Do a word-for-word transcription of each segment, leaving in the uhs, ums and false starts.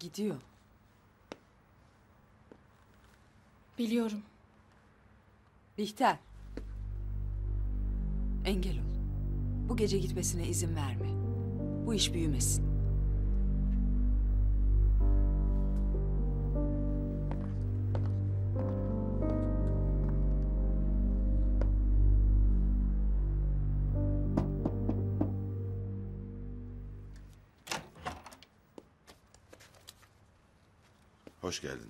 Gidiyor. Biliyorum. Bihter. Engel ol. Bu gece gitmesine izin verme. Bu iş büyümesin. Hoş geldin.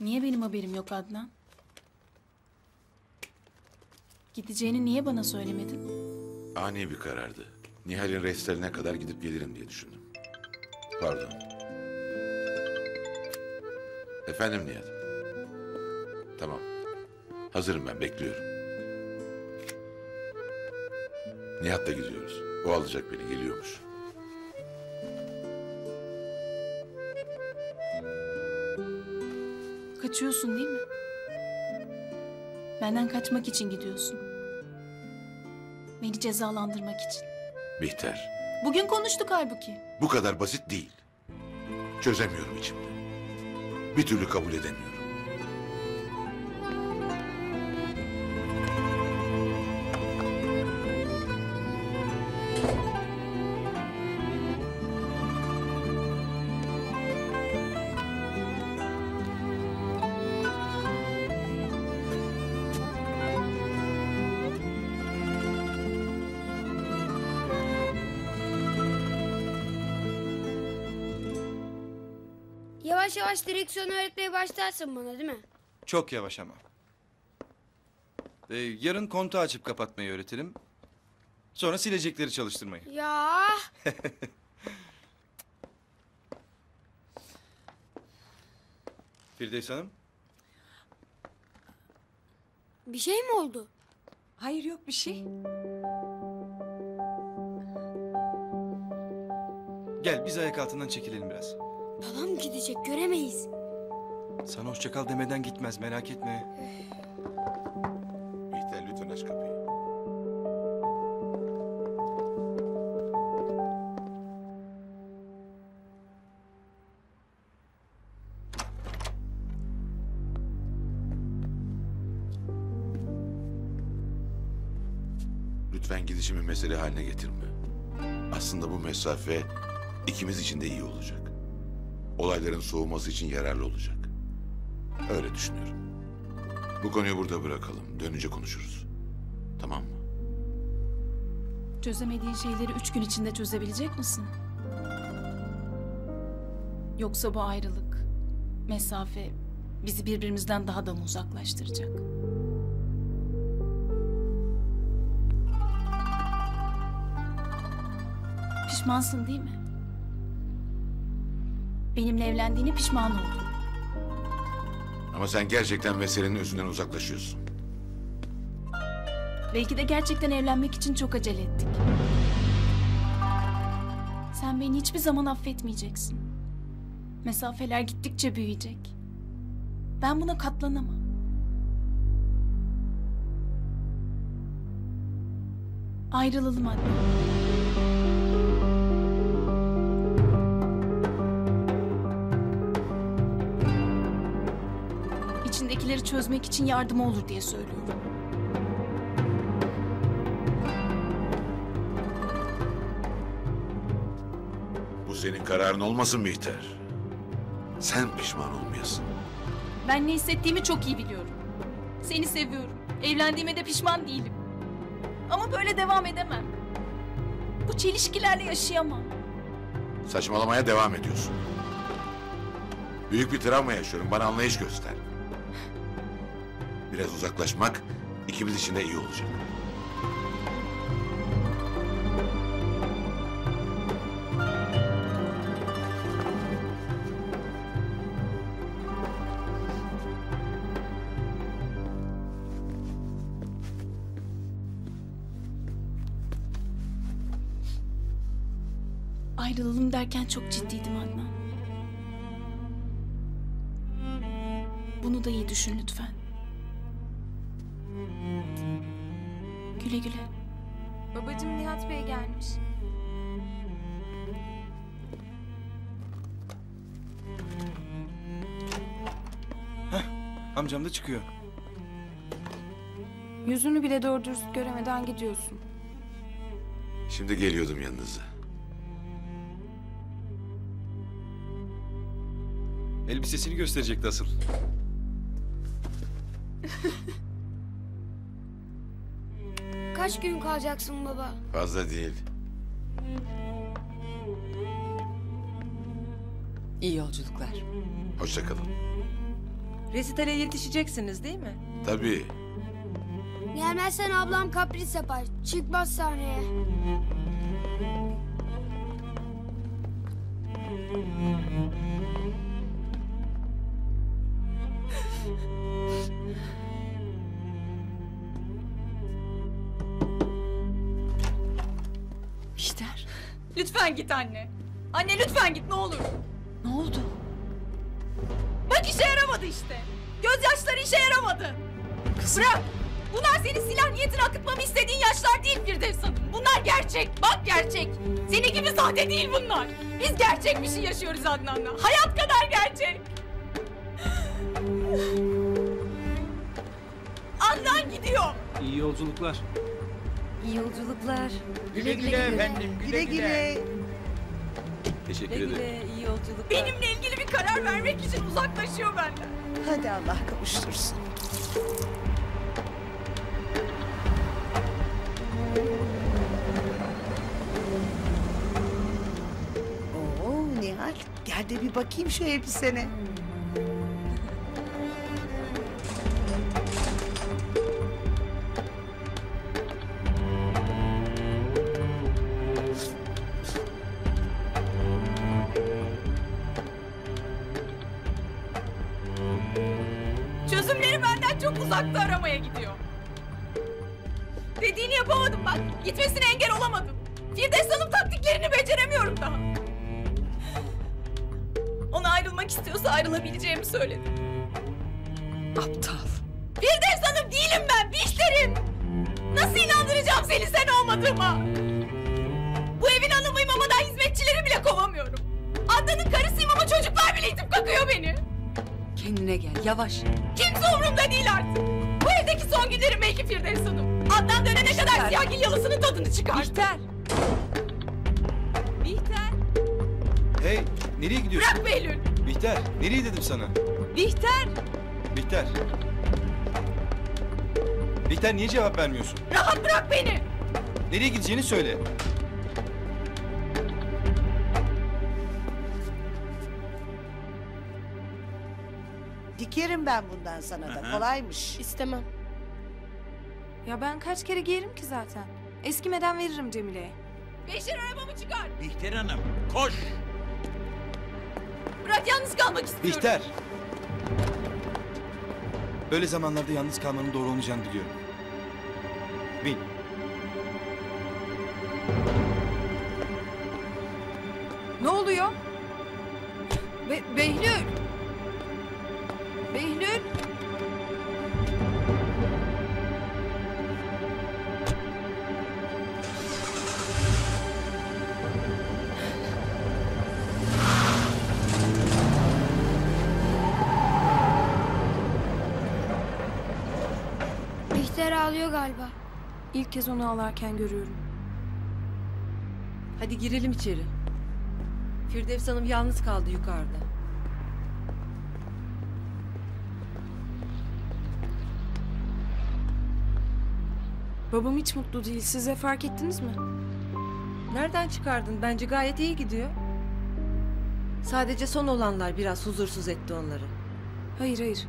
Niye benim haberim yok Adnan? Gideceğini niye bana söylemedin? Ani bir karardı. Nihal'in restlerine kadar gidip gelirim diye düşündüm. Pardon. Efendim Nihat. Tamam. Hazırım ben, bekliyorum. Nihat'la gidiyoruz. O alacak beni, geliyormuş. Kaçıyorsun değil mi? Benden kaçmak için gidiyorsun. Beni cezalandırmak için. Bihter. Bugün konuştuk halbuki. Bu kadar basit değil. Çözemiyorum içimde. Bir türlü kabul edemiyorum. Yavaş yavaş direksiyonu öğretmeye başlarsın bana, değil mi? Çok yavaş ama. Ee, yarın kontağı açıp kapatmayı öğretelim. Sonra silecekleri çalıştırmayı. Ya. Firdevs Hanım. Bir şey mi oldu? Hayır, yok bir şey. Gel biz ayak altından çekilelim biraz. Babam gidecek, göremeyiz. Sana hoşça kal demeden gitmez, merak etme. Bihter, lütfen aç kapıyı. Lütfen gidişimi mesele haline getirme. Aslında bu mesafe ikimiz için de iyi olacak. Olayların soğuması için yararlı olacak. Öyle düşünüyorum. Bu konuyu burada bırakalım. Dönünce konuşuruz. Tamam mı? Çözemediğin şeyleri üç gün içinde çözebilecek misin? Yoksa bu ayrılık, mesafe bizi birbirimizden daha da mı uzaklaştıracak? Pişmansın değil mi? Benimle evlendiğine pişman oldum. Ama sen gerçekten meselenin özünden uzaklaşıyorsun. Belki de gerçekten evlenmek için çok acele ettik. Sen beni hiçbir zaman affetmeyeceksin. Mesafeler gittikçe büyüyecek. Ben buna katlanamam. Ayrılalım anne. İçindekileri çözmek için yardım olur diye söylüyorum. Bu senin kararın olmasın Bihter. Sen pişman olmayasın. Ben ne hissettiğimi çok iyi biliyorum. Seni seviyorum. Evlendiğime de pişman değilim. Ama böyle devam edemem. Bu çelişkilerle yaşayamam. Saçmalamaya devam ediyorsun. Büyük bir travma yaşıyorum. Bana anlayış göster. Biraz uzaklaşmak ikimiz için de iyi olacak. Ayrılalım derken çok ciddiydim Adnan. Bunu da iyi düşün lütfen. Güle güle. Babacığım Nihat Bey gelmiş. amcam da çıkıyor. Yüzünü bile doğru dürüst göremeden gidiyorsun. Şimdi geliyordum yanınıza. Elbisesini gösterecekti asıl. Kaç gün kalacaksın baba? Fazla değil. İyi yolculuklar. Hoşça kalın. Resitale yetişeceksiniz değil mi? Tabii. Gelmezsen ablam kapris yapar. Çıkmaz sahneye. Bihter. Lütfen git anne. Anne lütfen git ne olur. Ne oldu? Bak işe yaramadı işte. Gözyaşları işe yaramadı. Kızım. Bırak. Bunlar senin silah niyetini akıtmamı istediğin yaşlar değil Firdevs Hanım. Bunlar gerçek. Bak gerçek. Senin gibi sahte değil bunlar. Biz gerçek bir şey yaşıyoruz Adnan'la. Hayat kadar gerçek. Adnan gidiyor. İyi yolculuklar. İyi yolculuklar. Güle güle, güle efendim. Güle güle. güle. Teşekkür ederim. Güle, iyi yolculuklar. Benimle ilgili bir karar vermek için uzaklaşıyor benden. Hadi Allah kavuştursun. Oo Nihal, gel de bir bakayım şu elbisene. Çözümleri benden çok uzakta aramaya gidiyor. Dediğini yapamadım bak. Gitmesine engel olamadım. Firdevs Hanım taktiklerini beceremiyorum daha. Ona ayrılmak istiyorsa ayrılabileceğimi söyledim. Aptal. Firdevs Hanım değilim ben, Bihter'im. Nasıl inandıracağım seni sen olmadığıma? Bu evin hanımıyım ama daha hizmetçileri bile kovamıyorum. Adnan'ın karısıyım ama çocuklar bile itip kakıyor beni. Kendine gel, yavaş. Kimse umurumda değil artık. Bu evdeki son günlerim belki Firdevs Hanım. Adnan dönene Bihter. kadar siyahgil yalısının tadını çıkar. Bihter! Bihter! Hey! Nereye gidiyorsun? Bırak Behlül! Bihter! Nereye dedim sana? Bihter! Bihter! Bihter niye cevap vermiyorsun? Rahat bırak beni! Nereye gideceğini söyle. Dikerim ben bundan sana da. Aha. Kolaymış. İstemem. Ya ben kaç kere giyerim ki zaten. Eskimeden veririm Cemile'ye. Beşir arabamı çıkar. Bihter Hanım koş. Bırak yalnız kalmak istiyorum. Bihter. Böyle zamanlarda yalnız kalmanın doğru olmayacağını biliyorum. Bin. Ne oluyor? Be Behlül. Behlül. Bihter ağlıyor galiba. İlk kez onu ağlarken görüyorum. Hadi girelim içeri. Firdevs Hanım yalnız kaldı yukarıda. Babam hiç mutlu değil. Siz de fark ettiniz mi? Nereden çıkardın? Bence gayet iyi gidiyor. Sadece son olanlar biraz huzursuz etti onları. Hayır hayır.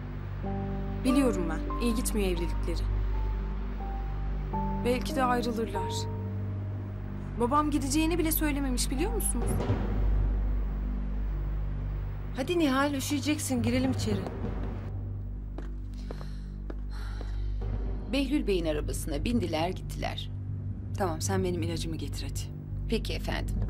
Biliyorum ben. İyi gitmiyor evlilikleri. Belki de ayrılırlar. Babam gideceğini bile söylememiş biliyor musunuz? Hadi Nihal üşüyeceksin. Girelim içeri. Behlül Bey'in arabasına bindiler gittiler. Tamam sen benim ilacımı getir hadi. Peki efendim.